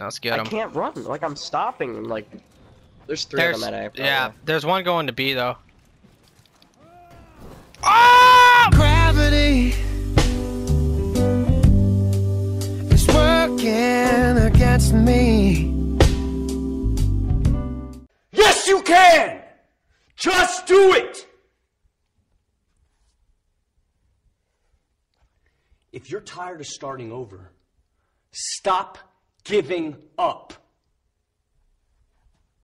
Let's get him. I can't run. Like, I'm stopping. Like, there's three of them at A. Yeah, there's one going to B, though. Oh! Gravity is working against me. Yes, you can! Just do it! If you're tired of starting over, stop giving up.